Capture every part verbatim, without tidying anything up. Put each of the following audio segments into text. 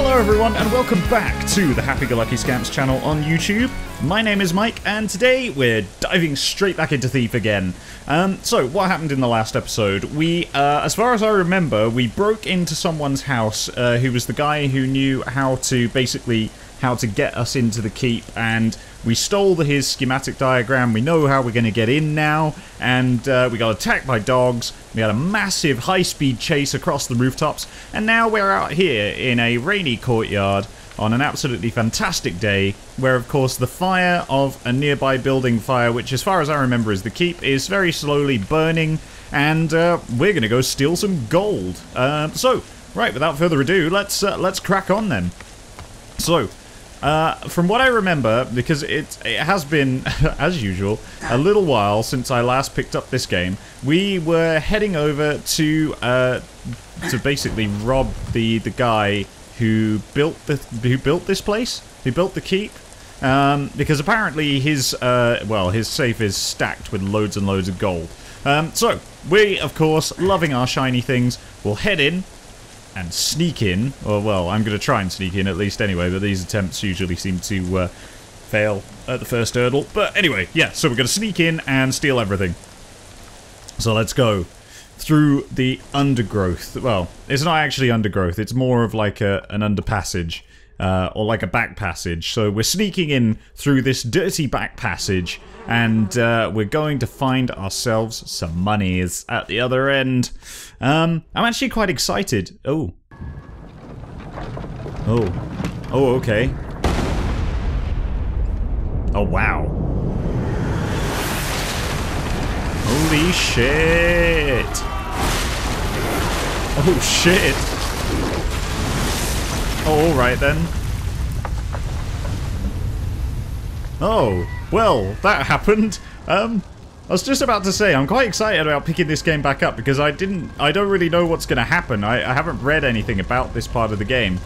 Hello everyone and welcome back to the Happy Go-Lucky Scamps channel on YouTube. My name is Mike and today we're diving straight back into Thief again. Um, so what happened in the last episode? We, uh, as far as I remember, we broke into someone's house uh, who was the guy who knew how to basically how to get us into the keep, and we stole the, his schematic diagram. We know how we're going to get in now, and uh, we got attacked by dogs. We had a massive high-speed chase across the rooftops, and now we're out here in a rainy courtyard on an absolutely fantastic day, where of course the fire of a nearby building fire, which as far as I remember is the keep, is very slowly burning, and uh, we're going to go steal some gold. Uh, so, right, without further ado, let's, uh, let's crack on then. So, Uh, from what I remember, because it, it has been, as usual, a little while since I last picked up this game, we were heading over to uh, to basically rob the the guy who built the who built this place, who built the keep, um, because apparently his uh, well his safe is stacked with loads and loads of gold. Um, so we, of course, loving our shiny things, will head in. And sneak in, or well, I'm going to try and sneak in at least anyway, but these attempts usually seem to uh, fail at the first hurdle. But anyway, yeah, so we're going to sneak in and steal everything. So let's go through the undergrowth. Well, it's not actually undergrowth, it's more of like a, an underpassage, uh, or like a back passage. So we're sneaking in through this dirty back passage, and uh, we're going to find ourselves some monies at the other end. Um, I'm actually quite excited. Oh. Oh. Oh, okay. Oh, wow. Holy shit. Oh, shit. Oh, alright then. Oh, well, that happened. Um... I was just about to say, I'm quite excited about picking this game back up because I didn't, I don't really know what's going to happen. I, I haven't read anything about this part of the game.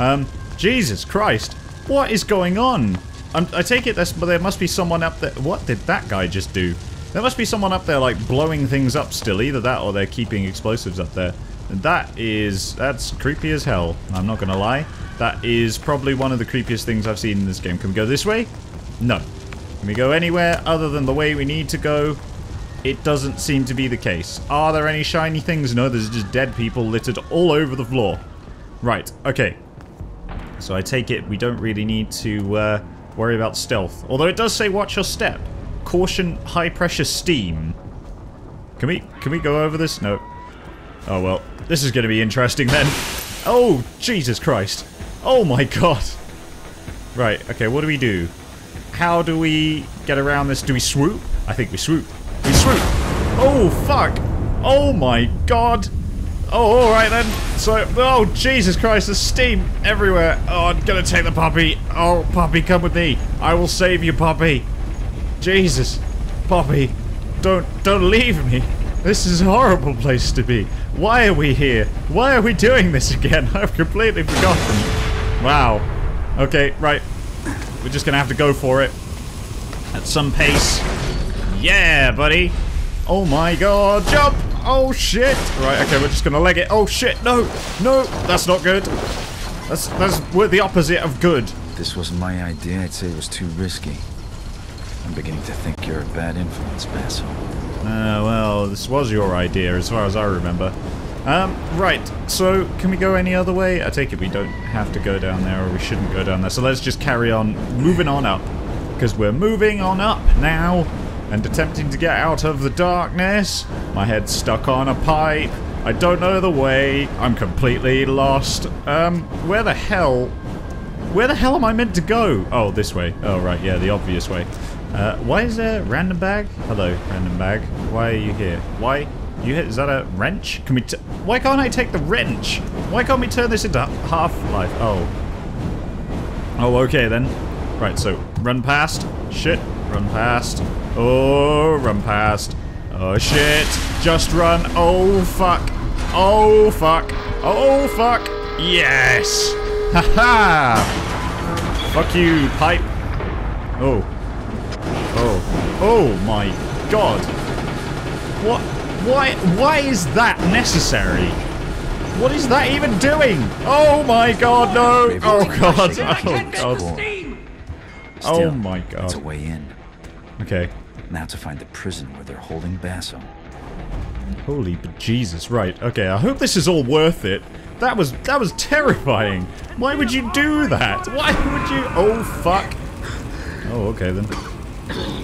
Um, Jesus Christ, what is going on? I'm, I take it that's, but there must be someone up there. What did that guy just do? There must be someone up there like blowing things up still. Either that or they're keeping explosives up there. And that is, that's creepy as hell. I'm not going to lie. That is probably one of the creepiest things I've seen in this game. Can we go this way? No. Can we go anywhere other than the way we need to go? It doesn't seem to be the case. Are there any shiny things? No, there's just dead people littered all over the floor. Right, okay. So I take it we don't really need to uh, worry about stealth. Although it does say watch your step. Caution, high pressure steam. Can we, can we go over this? No. Oh well, this is going to be interesting then. Oh, Jesus Christ. Oh my God. Right, okay, what do we do? How do we get around this? Do we swoop? I think we swoop. We swoop! Oh, fuck! Oh my God! Oh, alright then. So, oh, Jesus Christ, there's steam everywhere. Oh, I'm gonna take the puppy. Oh, puppy, come with me. I will save you, puppy. Jesus. Puppy. Don't, don't leave me. This is a horrible place to be. Why are we here? Why are we doing this again? I've completely forgotten. Wow. Okay, right. We're just gonna have to go for it. At some pace. Yeah, buddy. Oh my God. Jump! Oh shit! Right, okay, we're just gonna leg it. Oh shit, no! No! That's not good. That's that's we're the opposite of good. This wasn't my idea, I'd say it was too risky. I'm beginning to think you're a bad influence, Basso. Uh well, this was your idea as far as I remember. Um, right, so can we go any other way? I take it we don't have to go down there, or we shouldn't go down there. So let's just carry on moving on up, because we're moving on up now and attempting to get out of the darkness. My head's stuck on a pipe. I don't know the way. I'm completely lost. Um, where the hell... Where the hell am I meant to go? Oh, this way. Oh, right, yeah, the obvious way. Uh, why is there a random bag? Hello, random bag. Why are you here? Why... You hit, is that a wrench? Can we t Why can't I take the wrench? Why can't we turn this into Half-Life? Oh. Oh, okay then. Right, so run past. Shit. Run past. Oh, run past. Oh, shit. Just run. Oh, fuck. Oh, fuck. Oh, fuck. Yes. Ha-ha. Fuck you, pipe. Oh. Oh. Oh, my God. What? Why, why is that necessary? What is that even doing? Oh my god, no! Oh god, oh god. Oh my god. That's a way in. Okay. Now to find the prison where they're holding Basso. Holy bejesus, right. Okay, I hope this is all worth it. That was, that was terrifying. Why would you do that? Why would you? Oh fuck. Oh, okay then.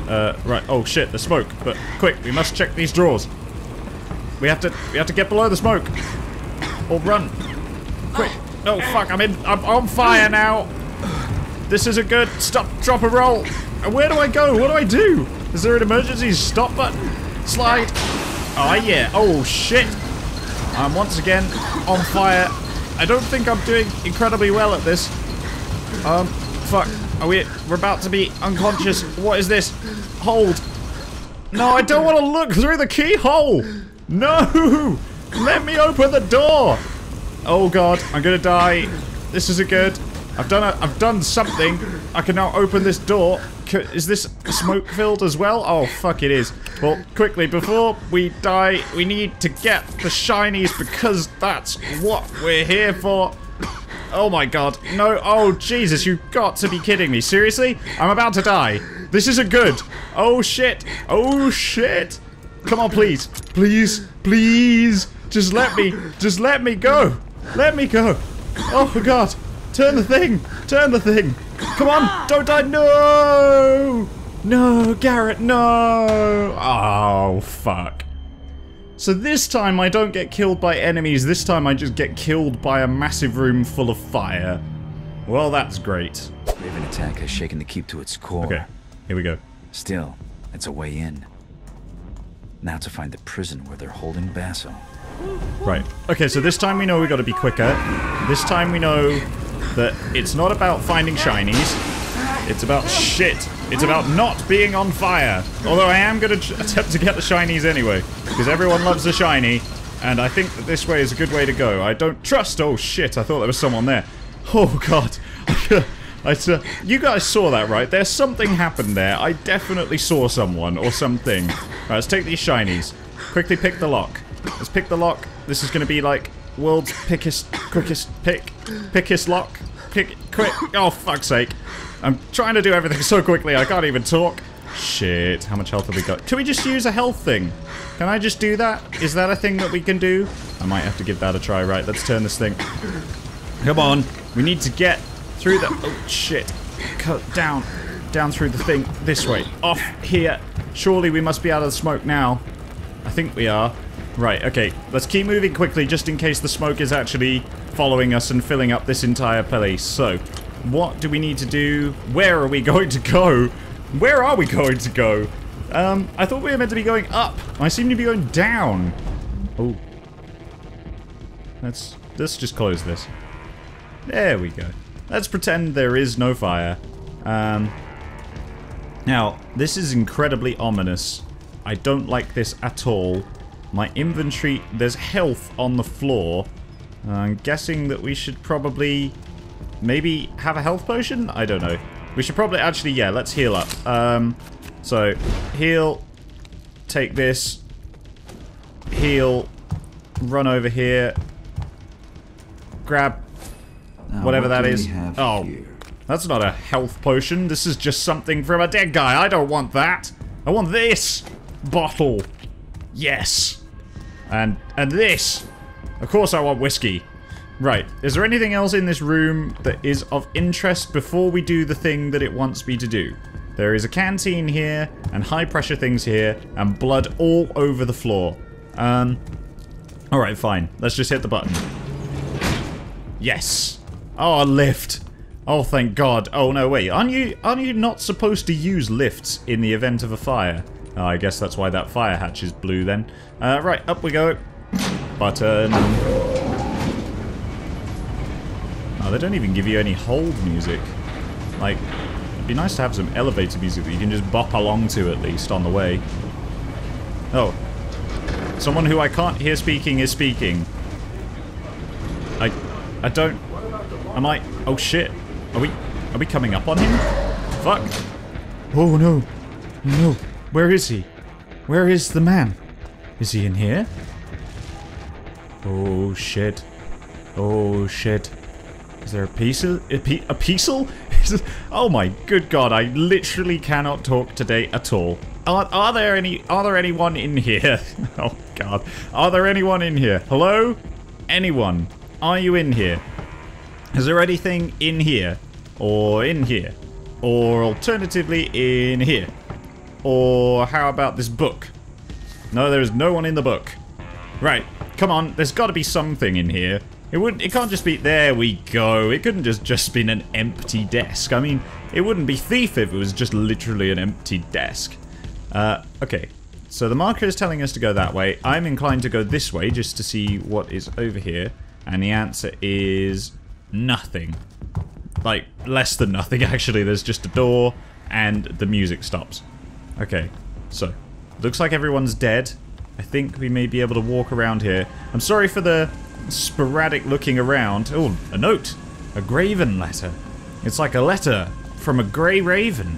Uh, right, oh shit, the smoke. But quick, we must check these drawers. We have to, we have to get below the smoke. Or run. Quick. Oh fuck, I'm in, I'm on fire now. This isn't good. Stop, drop and roll. Where do I go? What do I do? Is there an emergency stop button? Slide. Oh yeah. Oh shit. I'm once again on fire. I don't think I'm doing incredibly well at this. Um, fuck. Are we, we're about to be unconscious. What is this? Hold. No, I don't want to look through the keyhole. No! Let me open the door! Oh god, I'm gonna die. This isn't good. I've done a, I've done something. I can now open this door. Is this smoke filled as well? Oh fuck it is. Well, quickly, before we die, we need to get the shinies because that's what we're here for. Oh my god. No, oh Jesus, you've got to be kidding me. Seriously? I'm about to die. This isn't good. Oh shit. Oh shit. Come on, please. Please. Please. Just let me. Just let me go. Let me go. Oh, God. Turn the thing. Turn the thing. Come on. Don't die. No. No, Garrett. No. Oh, fuck. So this time I don't get killed by enemies. This time I just get killed by a massive room full of fire. Well, that's great. Raven attack has shaken the keep to its core. Okay. Here we go. Still, it's a way in. Now to find the prison where they're holding Basso. Right. Okay, so this time we know we got to be quicker. This time we know that it's not about finding shinies. It's about shit. It's about not being on fire. Although I am going to attempt to get the shinies anyway. Because everyone loves a shiny. And I think that this way is a good way to go. I don't trust... Oh, shit. I thought there was someone there. Oh, God. I saw, you guys saw that, right? There's something happened there. I definitely saw someone or something. Alright, let's take these shinies. Quickly pick the lock. Let's pick the lock. This is going to be like world's pickest, quickest pick. Pickest lock. Pick, quick. Oh, fuck's sake. I'm trying to do everything so quickly I can't even talk. Shit, how much health have we got? Can we just use a health thing? Can I just do that? Is that a thing that we can do? I might have to give that a try. Right, let's turn this thing. Come on. We need to get... through the... Oh, shit. Cut down. Down through the thing. This way. Off here. Surely we must be out of the smoke now. I think we are. Right, okay. Let's keep moving quickly just in case the smoke is actually following us and filling up this entire place. So, what do we need to do? Where are we going to go? Where are we going to go? Um, I thought we were meant to be going up. I seem to be going down. Oh. Let's, let's just close this. There we go. Let's pretend there is no fire. Um, now, this is incredibly ominous. I don't like this at all. My inventory... There's health on the floor. Uh, I'm guessing that we should probably... Maybe have a health potion? I don't know. We should probably... Actually, yeah, let's heal up. Um, so, heal. Take this. Heal. Run over here. Grab... Whatever that is. Oh, that's not a health potion. This is just something from a dead guy. I don't want that. I want this bottle. Yes. And and this. Of course I want whiskey. Right. Is there anything else in this room that is of interest before we do the thing that it wants me to do? There is a canteen here and high pressure things here and blood all over the floor. Um. All right, fine. Let's just hit the button. Yes. Oh, a lift. Oh, thank God. Oh, no, wait. Aren't you, aren't you not supposed to use lifts in the event of a fire? Oh, I guess that's why that fire hatch is blue then. Uh, right, up we go. Button. Oh, they don't even give you any hold music. Like, it'd be nice to have some elevator music that you can just bop along to at least on the way. Oh. Someone who I can't hear speaking is speaking. I, I don't... Am I? Oh shit! Are we? Are we coming up on him? Fuck! Oh no! No! Where is he? Where is the man? Is he in here? Oh shit! Oh shit. Is there a pixel? A, pe a pixel? Oh my good god, I literally cannot talk today at all. Are, are there any, are there anyone in here? Oh god. Are there anyone in here? Hello? Anyone? Are you in here? Is there anything in here? Or in here? Or alternatively in here? Or how about this book? No, there is no one in the book. Right, come on, there's got to be something in here. It wouldn't, it can't just be, there we go. It couldn't just, just been an empty desk. I mean, it wouldn't be Thief if it was just literally an empty desk. Uh, okay, so the marker is telling us to go that way. I'm inclined to go this way just to see what is over here. And the answer is nothing. Like, less than nothing, actually. There's just a door and the music stops. Okay, so looks like everyone's dead. I think we may be able to walk around here. I'm sorry for the sporadic looking around. Oh, a note. A graven letter. It's like a letter from a grey raven.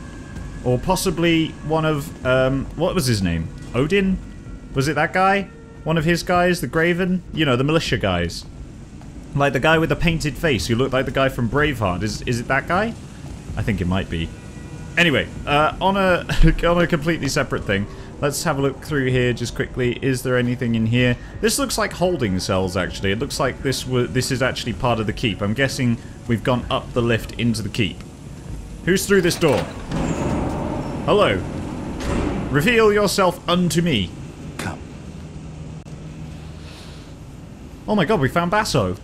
Or possibly one of, um, what was his name? Odin? Was it that guy? One of his guys, the graven? You know, the militia guys. Like the guy with the painted face who looked like the guy from Braveheart. Is, is it that guy? I think it might be. Anyway, uh, on a on a completely separate thing, let's have a look through here just quickly. Is there anything in here? This looks like holding cells, actually. It looks like this w this is actually part of the keep. I'm guessing we've gone up the lift into the keep. Who's through this door? Hello. Reveal yourself unto me. Come. Oh my god, we found Basso.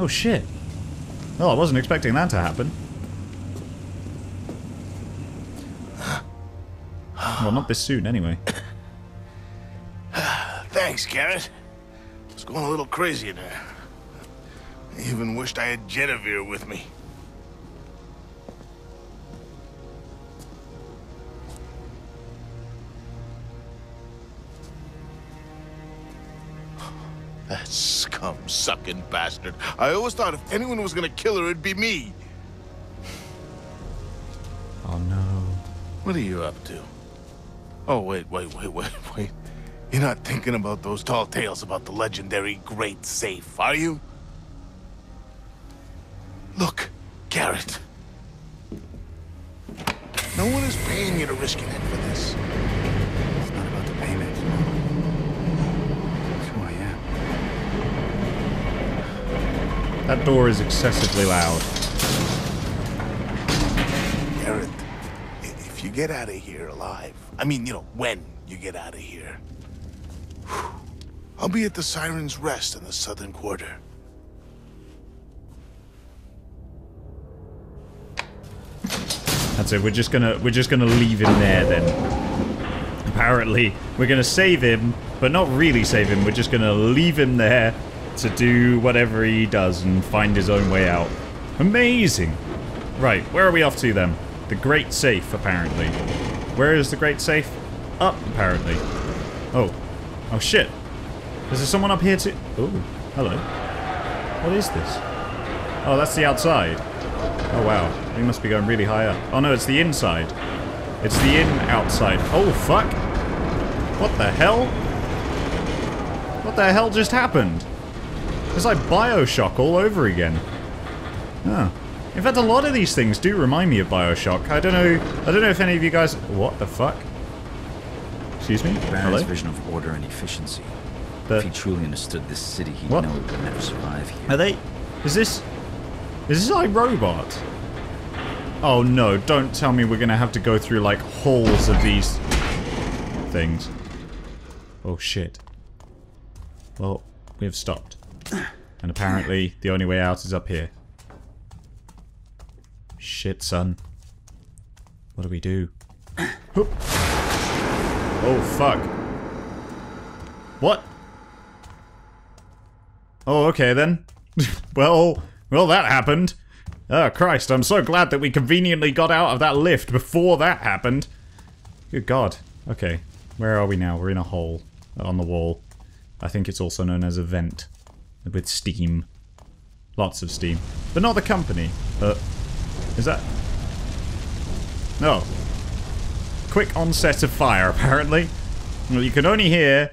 Oh shit. Oh, I wasn't expecting that to happen. Well, not this soon, anyway. Thanks, Garrett. I was going a little crazy in there. I even wished I had Genevieve with me. That scum-sucking bastard. I always thought if anyone was gonna kill her, it'd be me. Oh, no. What are you up to? Oh, wait, wait, wait, wait, wait. You're not thinking about those tall tales about the legendary Great Safe, are you? Look, Garrett. No one is paying you to risk your neck for this. It's not about the payment. It's who I am. That door is excessively loud. Garrett, if you get out of here alive, I mean, you know, when you get out of here. Whew. I'll be at the Siren's Rest in the Southern Quarter. That's it. We're just gonna we're just gonna leave him there then. Apparently, we're gonna save him, but not really save him. We're just gonna leave him there to do whatever he does and find his own way out. Amazing. Right, where are we off to then? The Great Safe, apparently. Where is the Great Safe? Up, apparently. Oh. Oh, shit. Is there someone up here too? Oh, hello. What is this? Oh, that's the outside. Oh, wow. We must be going really high up. Oh, no, it's the inside. It's the in-outside. Oh, fuck. What the hell? What the hell just happened? It's like Bioshock all over again. Huh. In fact, a lot of these things do remind me of Bioshock. I don't know. I don't know if any of you guys. What the fuck? Excuse me. Hello? Vision of order and efficiency. But if he truly understood this city, he'd what? know he could never survive here. Are they? Is this? Is this like robot? Oh no! Don't tell me we're gonna have to go through like halls of these things. Oh shit. Well, we have stopped, and apparently the only way out is up here. Shit, son. What do we do? Oop. Oh, fuck. What? Oh, okay then. well, well, that happened. Oh, Christ, I'm so glad that we conveniently got out of that lift before that happened. Good God. Okay, where are we now? We're in a hole on the wall. I think it's also known as a vent with steam. Lots of steam. But not the company. Uh... Is that? No. Quick onset of fire, apparently. Well, you can only hear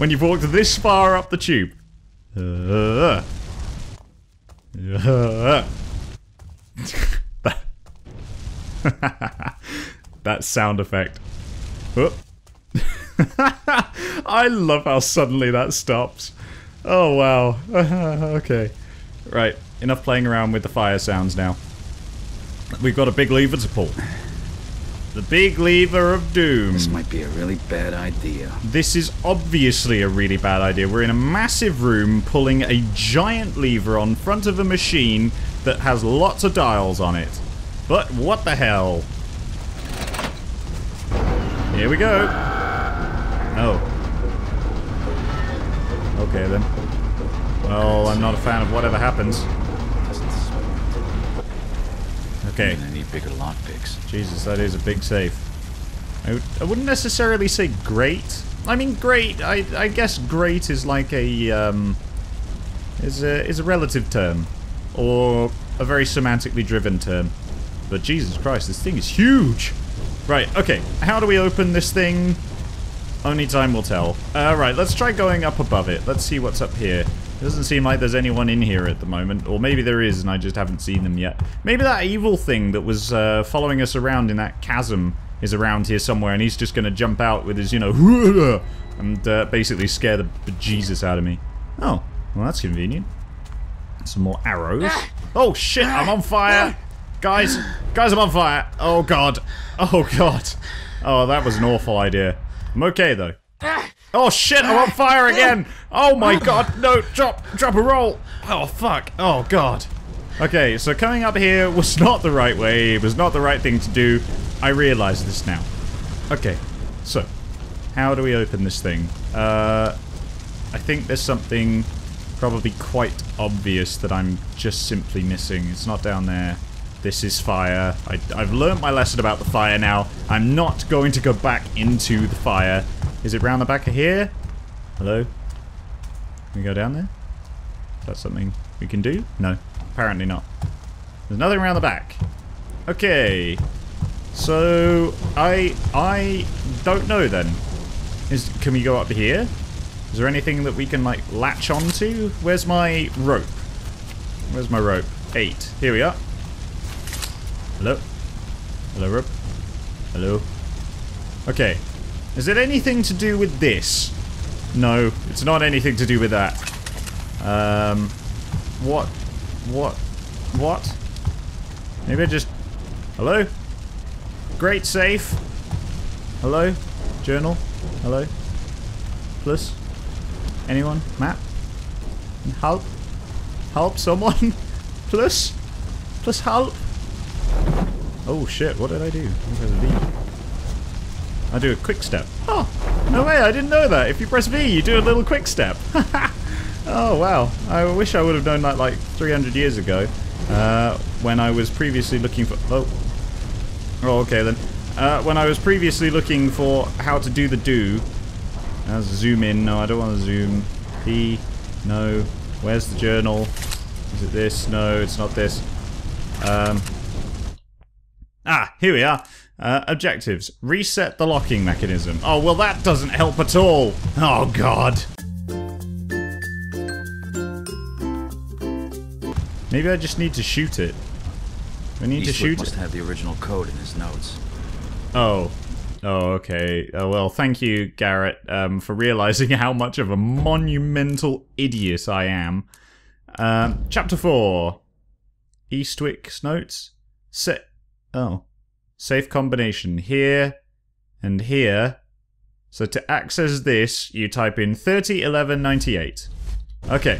when you've walked this far up the tube. Uh, uh. That sound effect. Oh. I love how suddenly that stops. Oh wow. Okay. Right, enough playing around with the fire sounds now. We've got a big lever to pull. The big lever of doom. This might be a really bad idea. This is obviously a really bad idea. We're in a massive room pulling a giant lever on front of a machine that has lots of dials on it. But what the hell? Here we go. Oh. Okay then. Well, I'm not a fan of whatever happens. Okay. I need bigger lockpicks. Jesus, that is a big safe. I, I wouldn't necessarily say great. I mean, great. I, I guess great is like a um, is a is a relative term, or a very semantically driven term. But Jesus Christ, this thing is huge. Right. Okay. How do we open this thing? Only time will tell. All right. Let's try going up above it. Let's see what's up here. It doesn't seem like there's anyone in here at the moment. Or maybe there is and I just haven't seen them yet. Maybe that evil thing that was uh, following us around in that chasm is around here somewhere and he's just going to jump out with his, you know, and uh, basically scare the bejesus out of me. Oh, well that's convenient. Some more arrows. Oh shit, I'm on fire! Guys, guys, I'm on fire! Oh god. Oh god. Oh, that was an awful idea. I'm okay though. Oh shit, I'm on fire again! Oh my god, no, drop, drop a roll! Oh fuck, oh god. Okay, so coming up here was not the right way, it was not the right thing to do. I realise this now. Okay, so, how do we open this thing? Uh, I think there's something probably quite obvious that I'm just simply missing. It's not down there. This is fire. I, I've learned my lesson about the fire now. I'm not going to go back into the fire. Is it round the back of here? Hello? Can we go down there? Is that something we can do? No, apparently not. There's nothing around the back. Okay. So, I I don't know then. Is Can we go up here? Is there anything that we can, like, latch onto? Where's my rope? Where's my rope? Eight. Here we are. Hello? Hello, rope? Hello? Okay. Is it anything to do with this? No, it's not anything to do with that. Um, what? What? What? Maybe I just... Hello? Great safe. Hello? Journal? Hello? Plus? Anyone? Map? Help? Help someone? Plus? Plus help? Oh shit, what did I do? I do a quick step. Oh, no way, I didn't know that. If you press V, you do a little quick step. Oh, wow. I wish I would have known that like three hundred years ago uh, when I was previously looking for... Oh, oh okay then. Uh, when I was previously looking for how to do the do. I'll zoom in. No, I don't want to zoom. P. No. Where's the journal? Is it this? No, it's not this. Um. Ah, here we are. Uh, objectives. Reset the locking mechanism. Oh, well that doesn't help at all. Oh, God. Maybe I just need to shoot it. We need Eastwick to shoot must it. Have the original code in his notes. Oh. Oh, okay. Oh, well, thank you, Garrett, um, for realizing how much of a monumental idiot I am. Um, chapter four. Eastwick's notes. Set. Oh. Safe combination here and here. So to access this, you type in thirty eleven ninety-eight. Okay.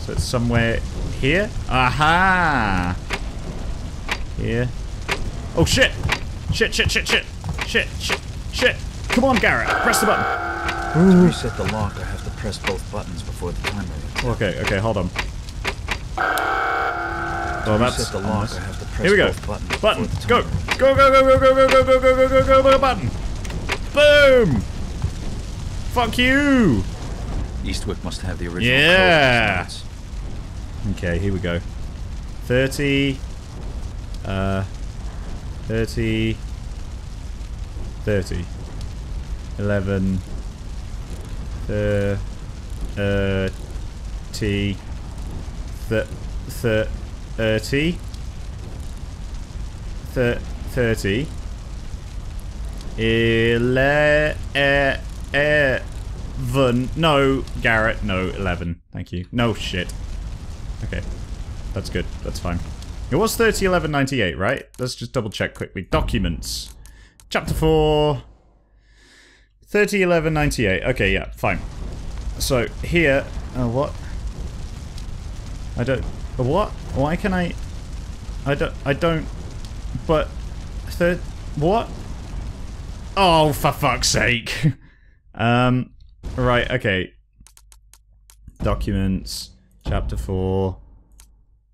So it's somewhere here. Aha! Here. Oh shit! Shit, shit, shit, shit! Shit, shit, shit! Come on, Garrett! Press the button! To reset the lock, I have to press both buttons before the timer reads. Okay, okay, hold on. Oh, that's the lock. I have to press. Here we go. Button. Button. Go. Go. Go. Go. Go. Go. Go. Go. Go. Go. Go. Go. Go. Go. Button. Boom. Fuck you. Eastwick must have the original. Yeah. Okay. Here we go. Thirty. Uh. Thirty. Thirty. Eleven. Uh, uh, t, th, th, thirty, th, thirty, ele, e, e, no, Garrett, no, eleven. Thank you. No shit. Okay, that's good. That's fine. It was thirty, eleven, ninety-eight, right? Let's just double check quickly. Documents, chapter four. thirty, eleven, ninety-eight. Okay, yeah, fine. So, here... Uh, what? I don't... What? Why can I... I don't... I don't... But... Third... What? Oh, for fuck's sake! um... Right, okay. Documents. Chapter four.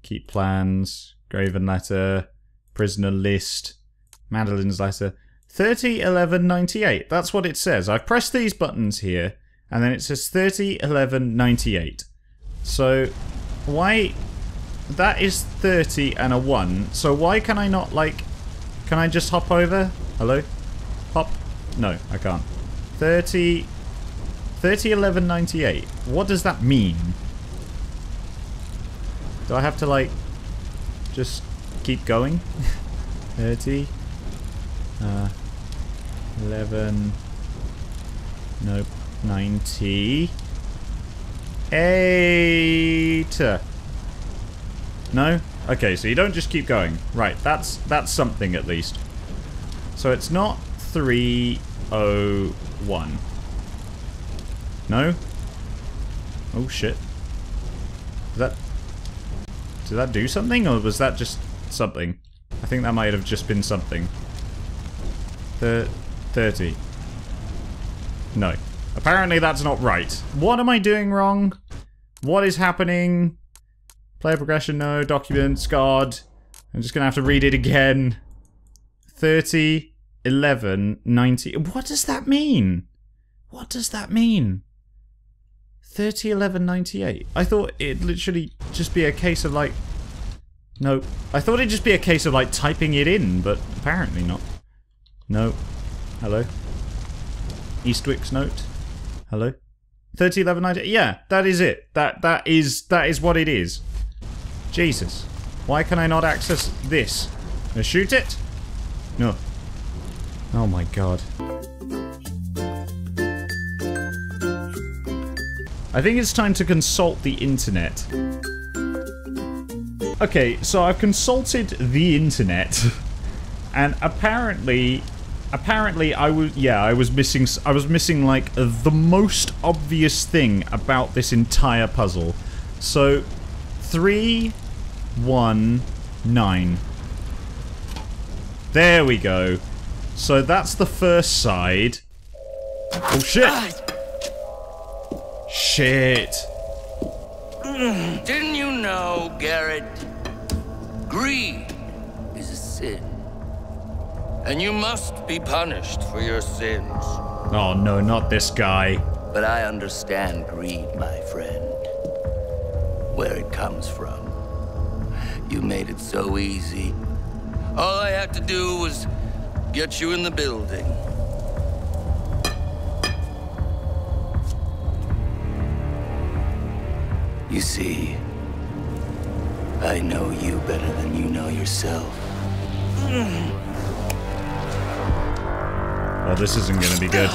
Keep plans. Graven letter. Prisoner list. Madeline's letter. thirty, eleven, ninety-eight. That's what it says. I press these buttons here, and then it says thirty, eleven, ninety-eight. So, why... That is thirty and a one, so why can I not, like... Can I just hop over? Hello? Hop? No, I can't. thirty... thirty, eleven, ninety-eight. What does that mean? Do I have to, like... Just keep going? thirty... Uh... eleven... Nope. ninety... eight... No? Okay, so you don't just keep going. Right, that's that's something at least. So it's not three oh one. No? Oh shit. Did that... Did that do something, or was that just something? I think that might have just been something. thirty. No. Apparently that's not right. What am I doing wrong? What is happening? Player progression, no. Documents, God. I'm just gonna have to read it again. thirty, eleven, ninety. What does that mean? What does that mean? thirty, eleven, ninety-eight. I thought it'd literally just be a case of like... No. I thought it'd just be a case of like typing it in, but apparently not. No. Hello. Eastwick's note. Hello. Thirty eleven ninety. Yeah, that is it. That that is that is what it is. Jesus. Why can I not access this? Can I shoot it? No. Oh my god. I think it's time to consult the internet. Okay, so I've consulted the internet. And apparently, apparently I was, yeah, I was missing, I was missing like the most obvious thing about this entire puzzle. So, three, one, nine. There we go. So that's the first side. Oh shit! Ah. Shit. Didn't you know, Garrett? Greed is a sin. And you must be punished for your sins. Oh no, not this guy. But I understand greed, my friend. Where it comes from. You made it so easy. All I had to do was get you in the building. You see, I know you better than you know yourself. Oh, this isn't gonna be good.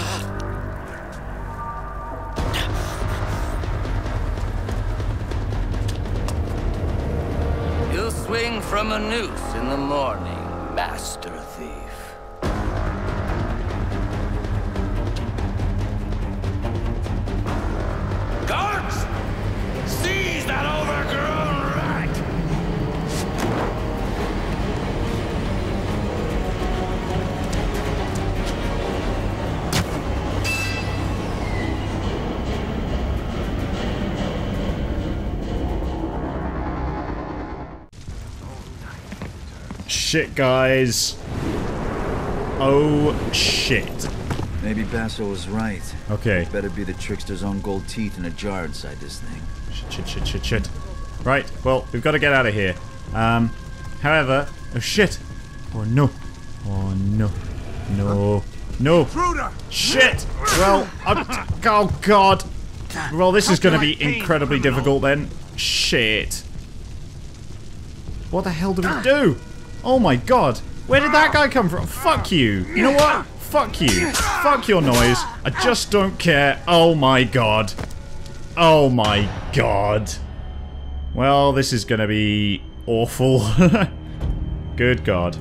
You'll swing from a noose in the morning, Master Thief. Guards! Seize that overgrown rat! Shit, guys. Oh, shit. Maybe Basso was right. Okay. It better be the trickster's own gold teeth in a jar inside this thing. Shit, shit, shit, shit, shit. Right, well, we've got to get out of here. Um, however... Oh, shit. Oh, no. Oh, no. No. No. Shit! Well, I'm, oh god. Well, this is going to be incredibly difficult then. Shit. What the hell did we do? Oh my god. Where did that guy come from? Fuck you. You know what? Fuck you. Fuck your noise. I just don't care. Oh my god. Oh my god. Well, this is going to be awful. Good god.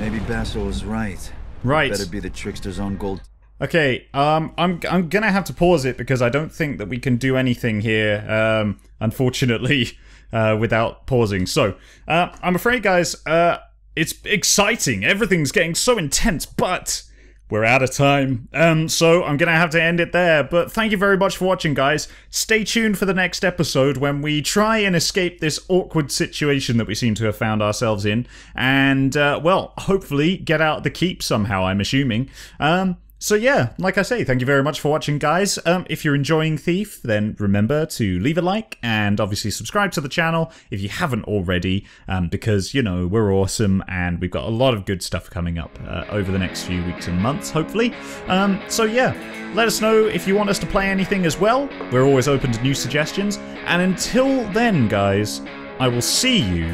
Maybe Basso was right. Right. Better be the trickster's own gold. Okay, um, I'm I'm gonna have to pause it because I don't think that we can do anything here, um, unfortunately, uh, without pausing. So, uh, I'm afraid, guys, uh, it's exciting. Everything's getting so intense, but we're out of time. Um, so I'm gonna have to end it there. But thank you very much for watching, guys. Stay tuned for the next episode when we try and escape this awkward situation that we seem to have found ourselves in, and uh, well, hopefully get out the keep somehow. I'm assuming. Um. So yeah, like I say, thank you very much for watching, guys. Um, if you're enjoying Thief, then remember to leave a like and obviously subscribe to the channel if you haven't already, um, because, you know, we're awesome and we've got a lot of good stuff coming up uh, over the next few weeks and months, hopefully. Um, so yeah, let us know if you want us to play anything as well. We're always open to new suggestions. And until then, guys, I will see you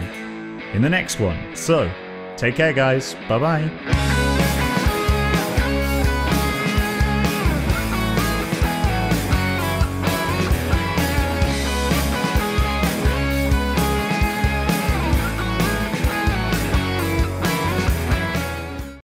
in the next one. So, take care, guys. Bye-bye.